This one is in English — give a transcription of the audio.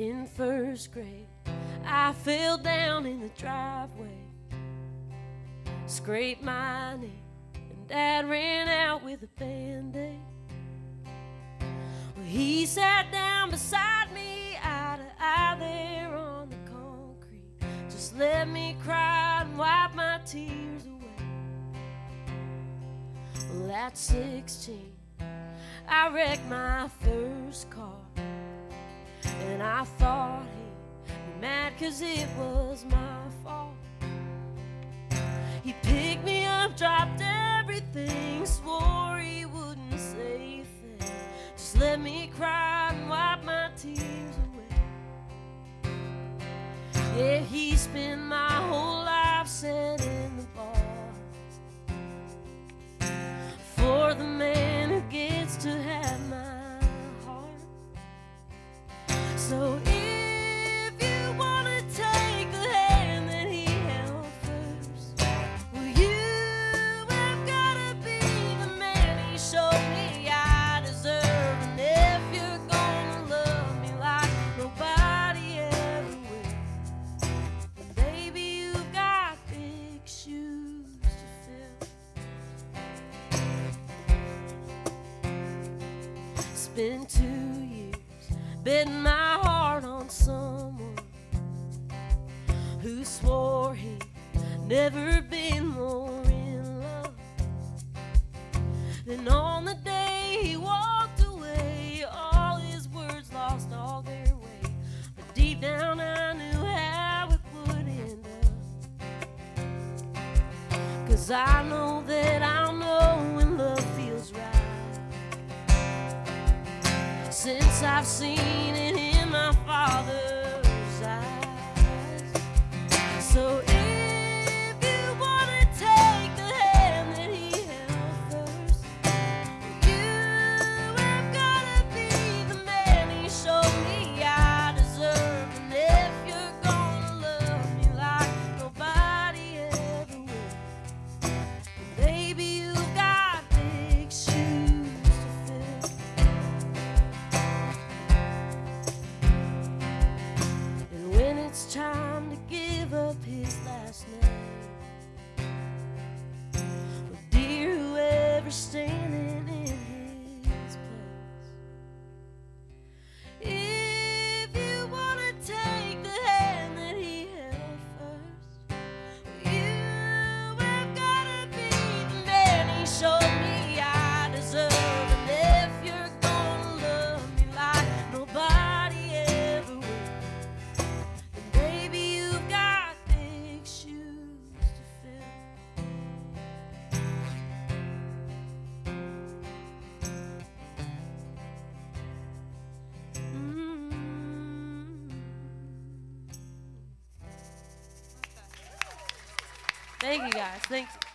in first grade. I fell down in the driveway, scraped my knee, and Dad ran out with a Band-Aid. Well, he sat down beside me, eye to eye there on the concrete. Just let me cry and wipe my tears away. Well, at 16, I wrecked my first car, and I thought he'd be mad 'cause it was my fault. He picked me up, dropped everything, swore he wouldn't say a thing. Just let me cry and wipe my tears away. Yeah, he spent my whole life sitting in the bar for the man who gets to have my heart. So been 2 years betting my heart on someone who swore he'd never been more in love. Then on the day he walked away, all his words lost all their weight. But deep down I knew how it would end up, 'cause I know that I'll know when love feels right. Since I've seen it in my father's eyes. So standing in his place, if you want to take the hand that he held first, you have got to be the man he showed me I deserve. And if you're gonna love me like nobody ever will, then baby, you've got big shoes to fill. Thank you guys. Thanks.